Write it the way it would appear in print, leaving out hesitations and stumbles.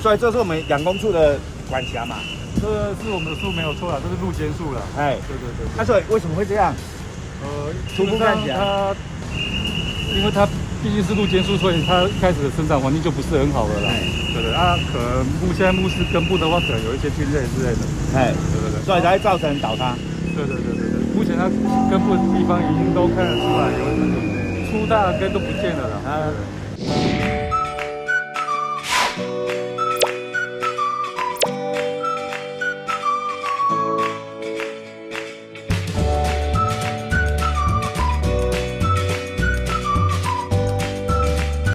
所以这是我们养工处的管辖嘛。这是我们的树没有错啦，这是入间树啦。哎，对对对。那所以为什么会这样？初步看起来，因为它毕竟是入间树，所以它开始的生长环境就不是很好了啦。对对，啊，可能现在木质根部的话，可能有一些菌类之类的。哎，对对对，所以才会造成倒塌。对对对对对，目前它根部的地方已经都看得出来有那种粗大的根都不见了啦。